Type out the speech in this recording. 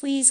Please